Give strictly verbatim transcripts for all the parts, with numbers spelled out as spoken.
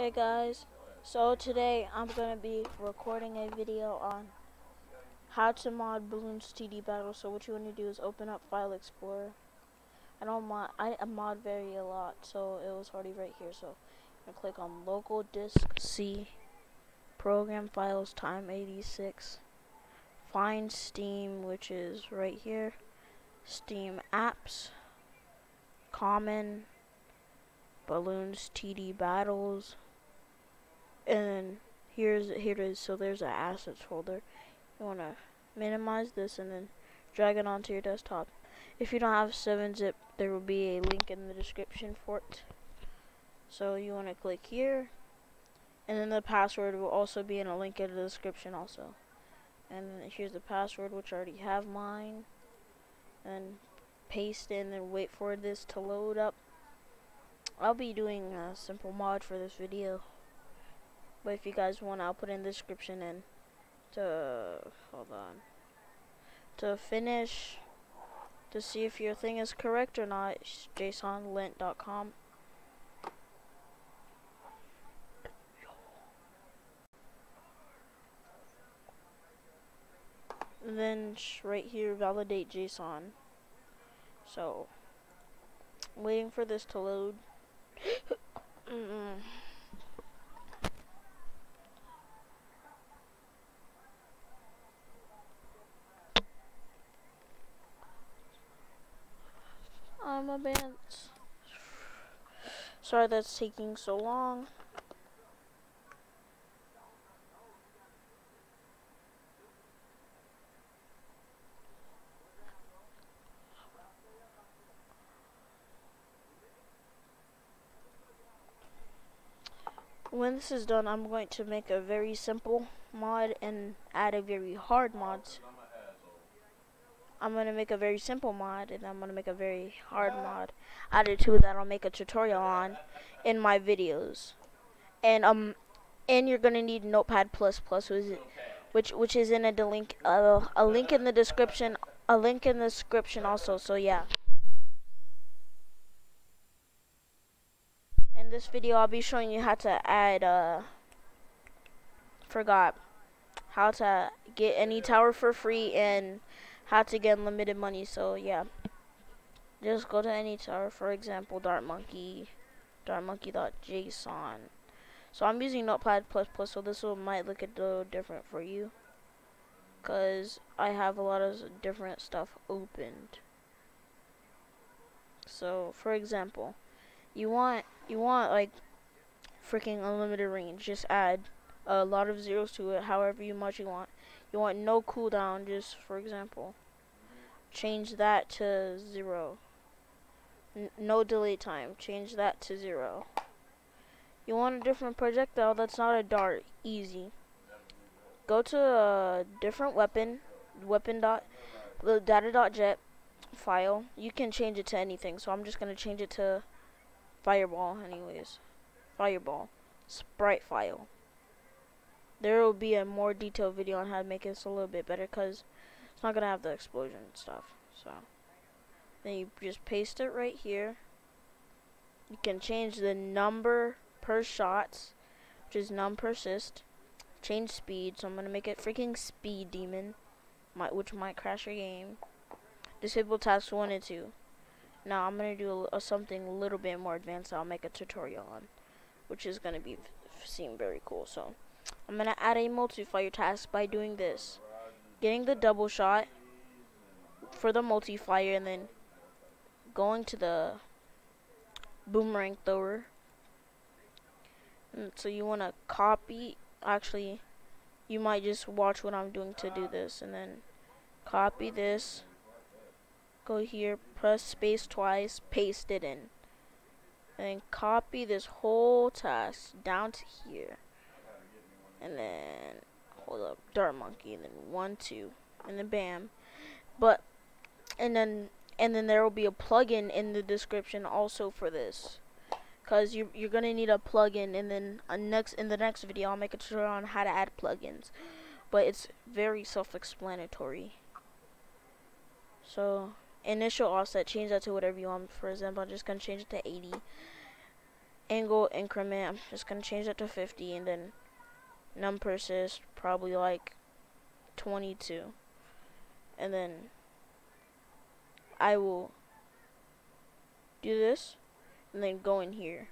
Hey guys, so today I'm going to be recording a video on how to mod Bloons T D Battles. So what you want to do is open up File Explorer. I don't mod, I mod vary a lot, so it was already right here. So I'm going to click on Local Disk C, Program Files, Time eighty-six, find Steam, which is right here, Steam Apps, Common, Bloons T D Battles, and then here's here it is. So there's an assets folder. You want to minimize this and then drag it onto your desktop. If you don't have seven zip, there will be a link in the description for it. So you want to click here, and then the password will also be in a link in the description also. And then here's the password, which I already have mine, and paste in and wait for this to load up. I'll be doing a simple mod for this video, but if you guys want, I'll put in the description and to hold on to finish to see if your thing is correct or not. J S O N lint dot com. And then right here, validate JSON. So waiting for this to load. Mm-mm. I'm a band. Sorry that's taking so long. When this is done, I'm going to make a very simple mod and add a very hard mod. I'm going to make a very simple mod and I'm going to make a very hard mod. Added to that, I'll make a tutorial on in my videos. And um, and you're going to need Notepad plus plus, which which is in a link uh, a link in the description a link in the description also. So yeah. This video I'll be showing you how to add uh forgot how to get any tower for free and how to get unlimited money. So yeah, just go to any tower, for example Dart Monkey, dart monkey dot J S O N. So I'm using Notepad plus plus, so this one might look a little different for you because I have a lot of different stuff opened. So for example, You want you want like freaking unlimited range. Just add a lot of zeros to it, however you much you want. You want no cooldown. Just for example, change that to zero. N no delay time. Change that to zero. You want a different projectile that's not a dart. Easy. Go to a different weapon. Weapon dot the data dot jet file. You can change it to anything. So I'm just gonna change it to Fireball, anyways. Fireball. Sprite file. There will be a more detailed video on how to make this a little bit better because it's not going to have the explosion and stuff. So then you just paste it right here. You can change the number per shots, which is num persist. Change speed, so I'm going to make it freaking speed demon, might, which might crash your game. Disable tasks one and two. Now I'm going to do a, a, something a little bit more advanced that I'll make a tutorial on, which is going to be f seem very cool. So I'm going to add a multiplier task by doing this. Getting the double shot for the multiplier and then going to the boomerang thrower. And so you want to copy, actually you might just watch what I'm doing to do this, and then copy this. Go here, press space twice, paste it in, and then copy this whole task down to here, and then hold up Dart Monkey, and then one two, and then bam. But and then and then there will be a plugin in the description also for this, cause you you're gonna need a plugin. And then a next in the next video I'll make a tutorial on how to add plugins, but it's very self-explanatory. So initial offset, change that to whatever you want. For example, I'm just gonna change it to eighty. angle increment, I'm just gonna change that to fifty, and then num persist probably like twenty-two, and then I will do this and then go in here,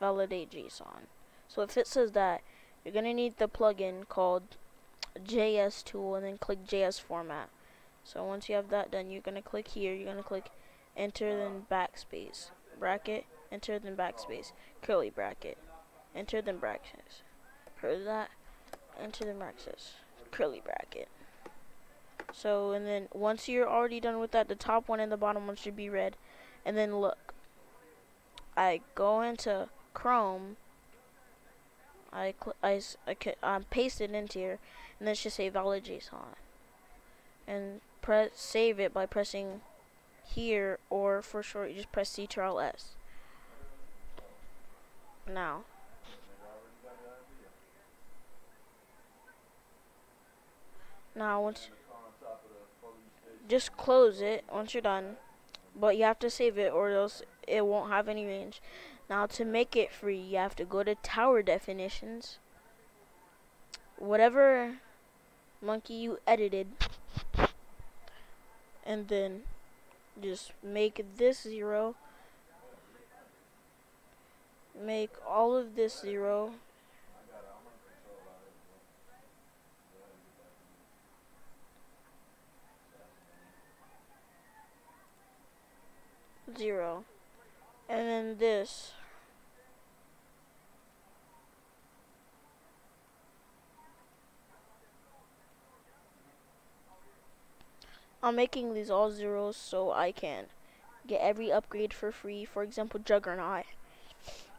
validate JSON. So if it says that, you're gonna need the plugin called J S tool, and then click J S format. So once you have that done, you're gonna click here, you're gonna click enter, then backspace, bracket, enter, then backspace, curly bracket, enter, then brackets, curly that, enter, then brackets, curly bracket. So, and then once you're already done with that, the top one and the bottom one should be red. And then look, I go into Chrome, I I, I, I paste it into here, and then it should say valid JSON. And press save it by pressing here, or for short, you just press Ctrl S. Now, now once just close it once you're done, but you have to save it or else it won't have any range. Now to make it free, you have to go to tower definitions. Whatever monkey you edited, and then just make this zero, make all of this zero, zero, and then this I'm making these all zeros so I can get every upgrade for free, for example Juggernaut.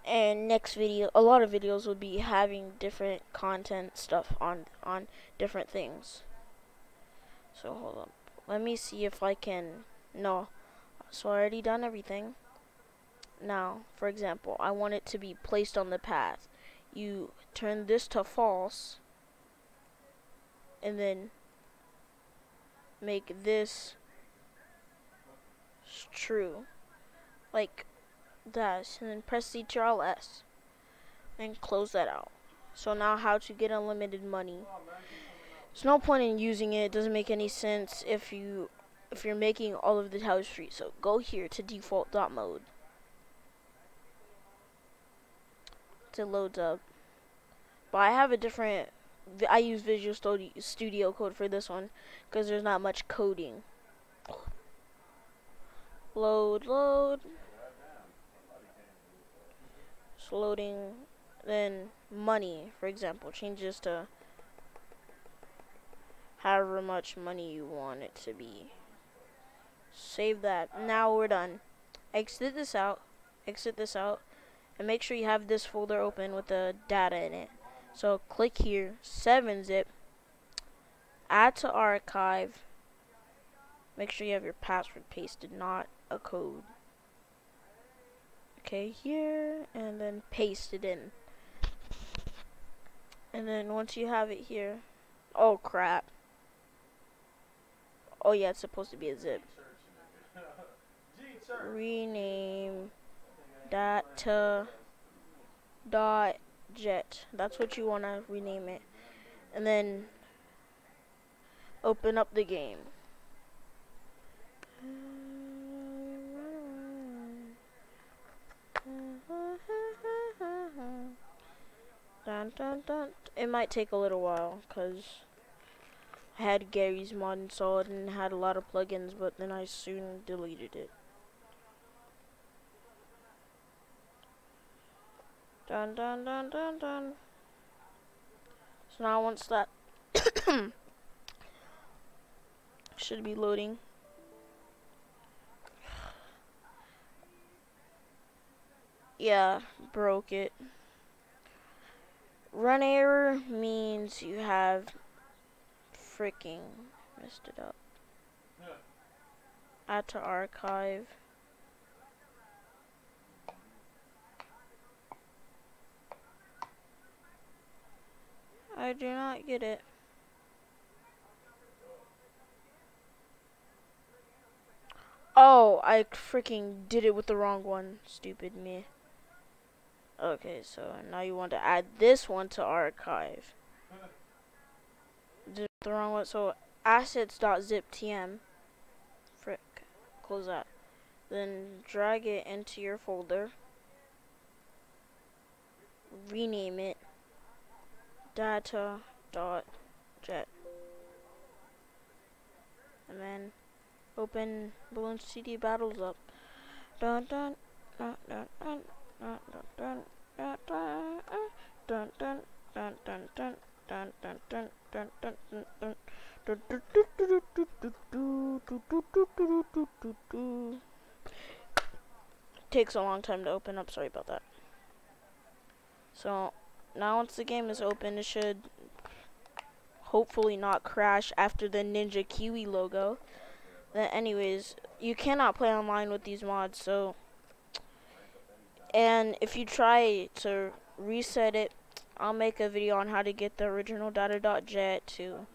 And next video, a lot of videos will be having different content stuff on on different things. So hold up, let me see if I can. No, so I already done everything. Now, for example, I want it to be placed on the path. You turn this to false, and then make this true, like that, and then press Ctrl S, and close that out. So now, how to get unlimited money? There's no point in using it; it doesn't make any sense if you if you're making all of the towers free. So go here to default.mode. It loads up, but I have a different. I use Visual Studio Studio Code for this one because there's not much coding. Load, load. It's loading. Then money, for example, change this to however much money you want it to be. Save that. Now we're done. Exit this out. Exit this out, and make sure you have this folder open with the data in it. So click here, seven zip, add to archive, make sure you have your password pasted, not a code. Okay, here, and then paste it in. And then once you have it here, oh crap. Oh yeah, it's supposed to be a zip. Rename data.jet. That's what you want to rename it, and then open up the game. Dun, dun, dun. It might take a little while because I had Gary's mod installed and had a lot of plugins, but then I soon deleted it. Dun dun dun dun dun. So now once that should be loading. Yeah, broke it. Run error means you have freaking messed it up. Yeah. Add to archive. I do not get it. Oh, I freaking did it with the wrong one. Stupid me. Okay, so now you want to add this one to archive. Did the wrong one. So assets dot zip T M. Frick. Close that. Then drag it into your folder. Rename it data dot jet. And then open Bloons T D Battles up. Dun dun dun dun dun dun dun dun dun dun dun dun dun dun dun dun dun dun dun dun dun dun. Takes a long time to open up, sorry about that. So now once the game is open, it should hopefully not crash after the Ninja Kiwi logo. Then anyways, you cannot play online with these mods, so, and if you try to reset it, I'll make a video on how to get the original data dot jet too.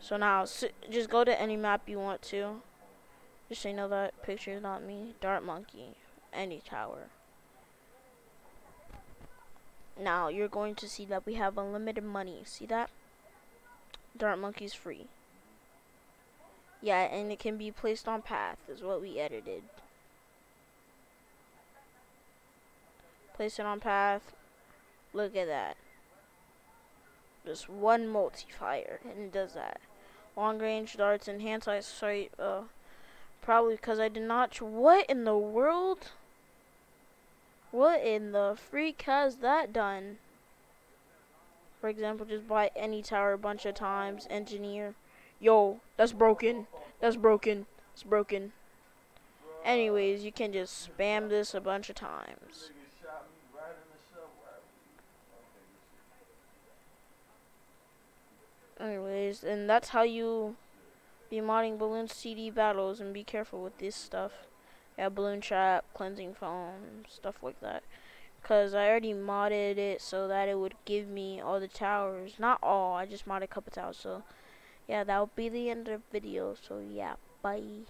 So now so just go to any map you want to. Just so you know that picture is not me. Dart Monkey, any tower. Now you're going to see that we have unlimited money. See that? Dart Monkey's free. Yeah, and it can be placed on path is what we edited. Place it on path. Look at that. Just one multi-fire and it does that. Long range darts, enhanced eyesight, uh probably because I did not. What in the world? What in the freak has that done? For example, just buy any tower a bunch of times. Engineer. Yo, that's broken. That's broken. It's broken. Anyways, you can just spam this a bunch of times. Anyways, and that's how you be modding Bloons T D Battles, and be careful with this stuff. Yeah, balloon trap, cleansing foam, stuff like that. Because I already modded it so that it would give me all the towers. Not all, I just modded a couple towers. So, yeah, that'll be the end of the video. So, yeah, bye.